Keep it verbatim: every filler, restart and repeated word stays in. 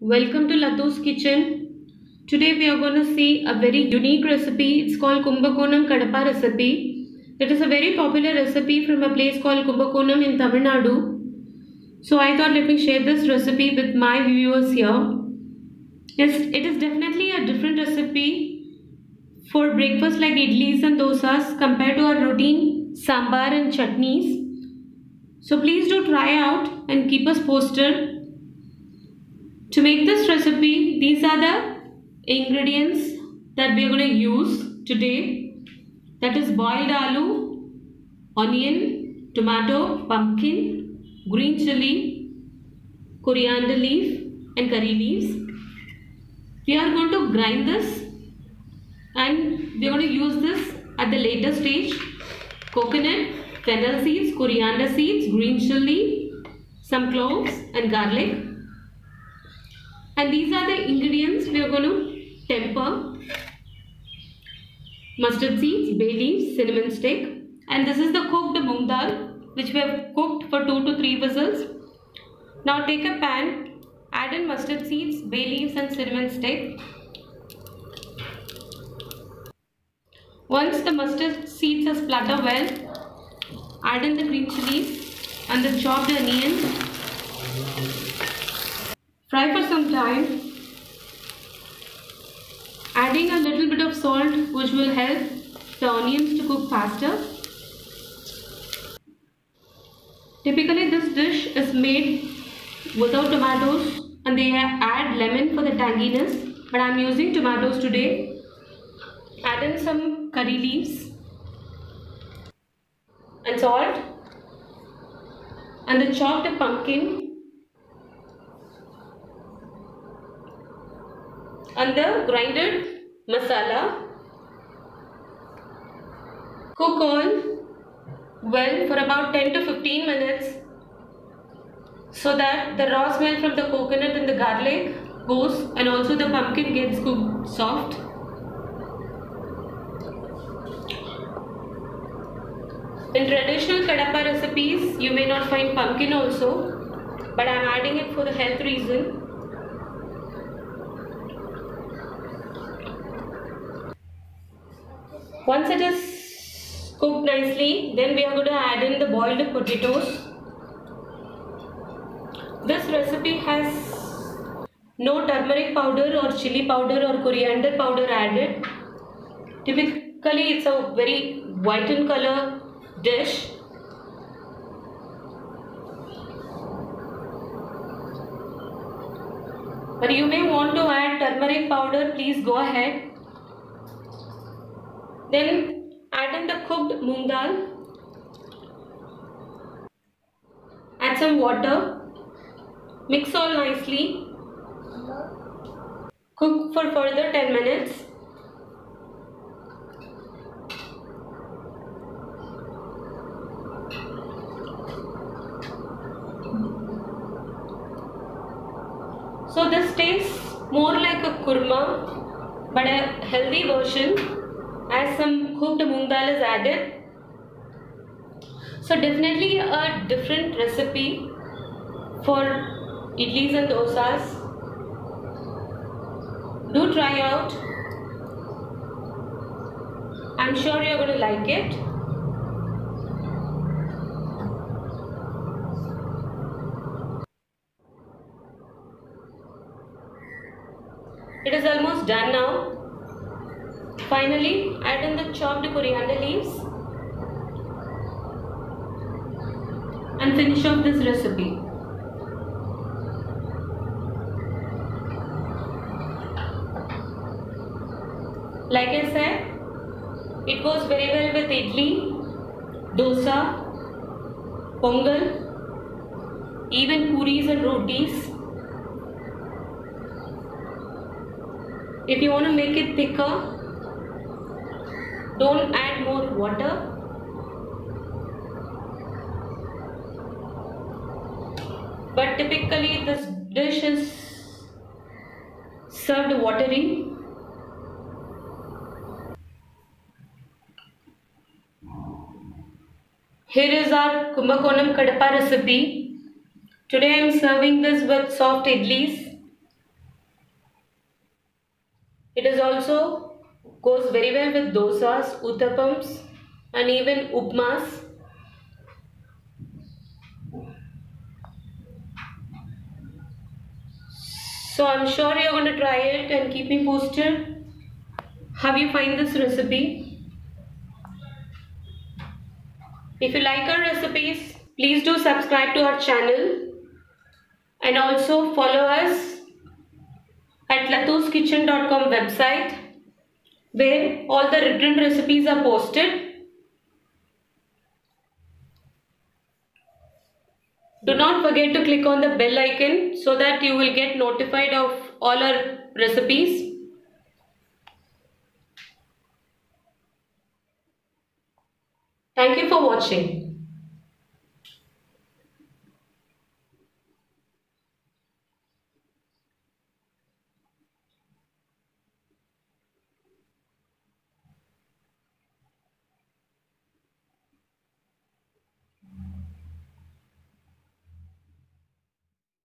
Welcome to Lathu's Kitchen. Today we are going to see a very unique recipe. It's called Kumbakonam Kadapa recipe. It is a very popular recipe from a place called Kumbakonam in Tamil Nadu. So I thought let me share this recipe with my viewers here. Yes, it is definitely a different recipe for breakfast like idlis and dosas compared to our routine sambar and chutneys. So please do try out and keep us posted. To make this recipe, these are the ingredients that we are going to use today. That is boiled aloo, onion, tomato, pumpkin, green chili, coriander leaf and curry leaves. We are going to grind this and we are going to use this at the later stage. Coconut, fennel seeds, coriander seeds, green chili, some cloves and garlic. And these are the ingredients we are going to temper. Mustard seeds, bay leaves, cinnamon stick. And this is the cooked moong dal which we have cooked for two to three whistles. Now take a pan, add in mustard seeds, bay leaves and cinnamon stick. Once the mustard seeds are splattered well, add in the green chilies and the chopped onions. Fry for some time, adding a little bit of salt which will help the onions to cook faster. Typically this dish is made without tomatoes and they add lemon for the tanginess, but I am using tomatoes today. Add in some curry leaves and salt and the chopped pumpkin. And the grinded masala. Cook all well for about ten to fifteen minutes so that the raw smell from the coconut and the garlic goes and also the pumpkin gets cooked soft. In traditional Kadapa recipes you may not find pumpkin also, but I am adding it for the health reason. Once it is cooked nicely, then we are going to add in the boiled potatoes. This recipe has no turmeric powder or chili powder or coriander powder added. Typically it's a very white in color dish. But you may want to add turmeric powder, please go ahead. Then add in the cooked moong dal, add some water, mix all nicely, cook for further ten minutes. So this tastes more like a kurma but a healthy version, as some cooked moong dal is added. So definitely a different recipe for idlis and dosas. Do try out. I'm sure you're going to like it. It is almost done now. Finally, add in the chopped coriander leaves and finish off this recipe. Like I said, it goes very well with idli, dosa, pongal, even puris and rotis. If you want to make it thicker, don't add more water. But typically this dish is served watery. Here is our Kumbakonam Kadapa recipe. Today I am serving this with soft idlis It is also goes very well with dosas, uttapams and even upmas. So I'm sure you're going to try it and keep me posted how you find this recipe. If you like our recipes, please do subscribe to our channel and also follow us at Lathu's Kitchen dot com website, where all the written recipes are posted. Do not forget to click on the bell icon so that you will get notified of all our recipes. Thank you for watching.